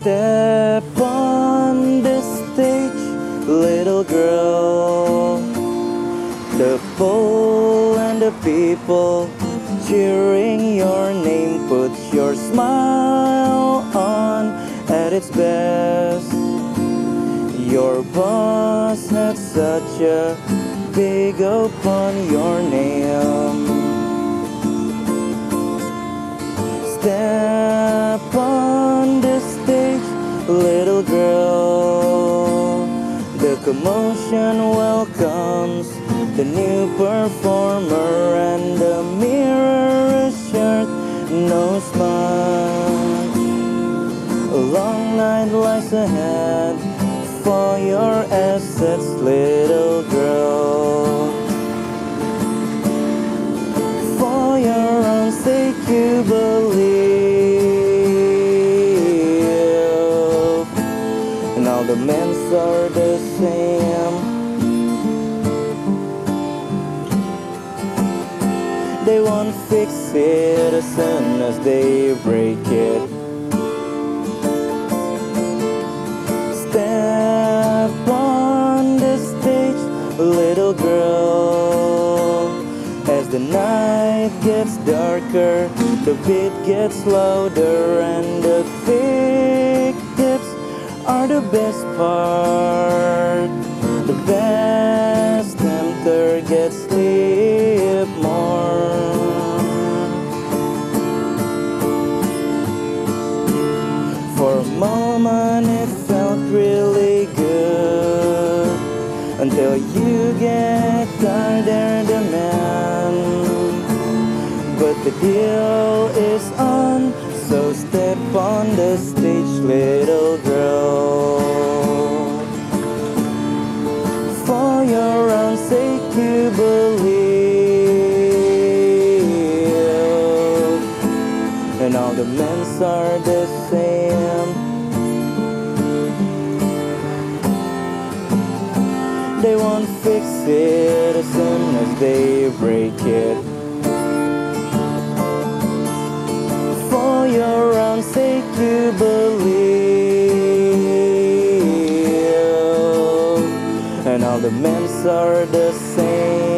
Step on this stage, little girl. The bowl and the people cheering your name put your smile on at its best. Your boss had such a big open on your name. Step on the stage, little girl. The commotion welcomes the new performer, and the mirror is short, no smudge. A long night lies ahead for your assets, little girl. For your own sake, you believe, and all the men are the same. They won't fix it as soon as they break it. Step on the stage, little girl. As the night gets darker, the beat gets louder, and the victims are the best part. The best tempter gets sleep more. Moment, it felt really good until you get tired of man. But the deal is on, so step on the stage, little girl. For your own sake, you believe, and all the men are the same. They won't fix it as soon as they break it. For your own sake, you believe, and all the men are the same.